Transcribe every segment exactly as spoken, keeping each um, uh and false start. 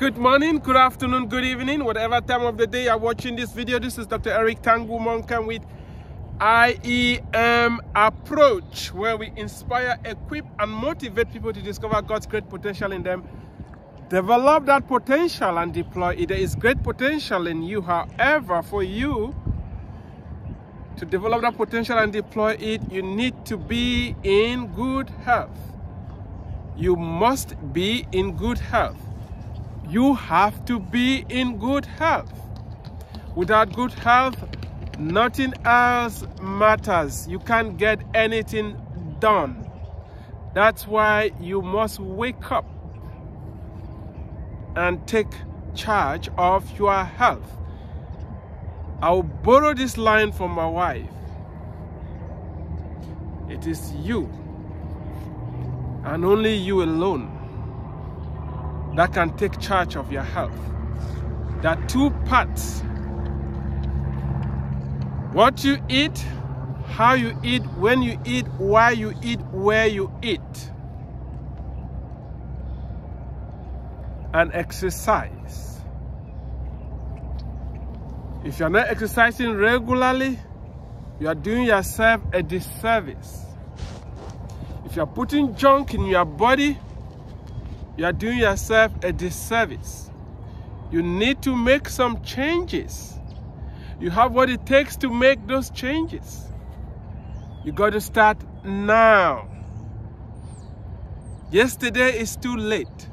Good morning, good afternoon, good evening, whatever time of the day you're watching this video. This is Doctor Eric Tangumonkem with I E M Approach, where we inspire, equip, and motivate people to discover God's great potential in them. Develop that potential and deploy it. There is great potential in you. However, for you to develop that potential and deploy it, you need to be in good health. You must be in good health. You have to be in good health. Without good health, nothing else matters. You can't get anything done. That's why you must wake up and take charge of your health. I'll borrow this line from my wife. It is you and only you alone that can take charge of your health. There are two parts: what you eat, how you eat, when you eat, why you eat, where you eat, and exercise. If you're not exercising regularly, you are doing yourself a disservice. If you're putting junk in your body, you are doing yourself a disservice. You need to make some changes. You have what it takes to make those changes. You got to start now. Yesterday is too late.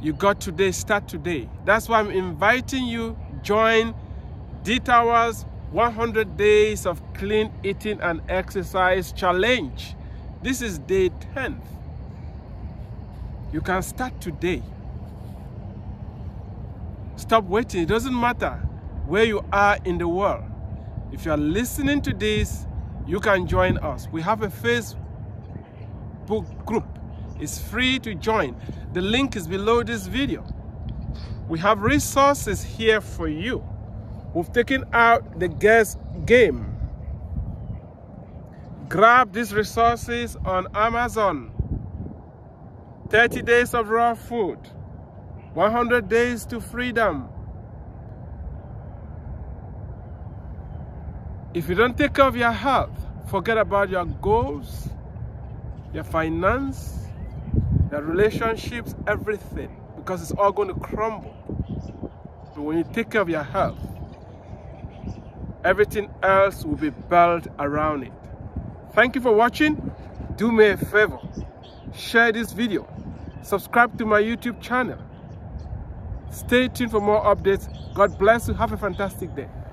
You got today, start today. That's why I'm inviting you, join D-Tower's one hundred days of Clean Eating and Exercise Challenge. This is day ten. You can start today. Stop waiting. It doesn't matter where you are in the world. If you are listening to this, you can join us. We have a Facebook group. It's free to join. The link is below this video. We have resources here for you. We've taken out the guess game. Grab these resources on Amazon. thirty days of raw food, one hundred days to freedom. If you don't take care of your health, forget about your goals, your finance, your relationships, everything, because it's all going to crumble. But when you take care of your health, everything else will be built around it. Thank you for watching. Do me a favor. Share this video. Subscribe to my YouTube channel. Stay tuned for more updates. God bless you. Have a fantastic day.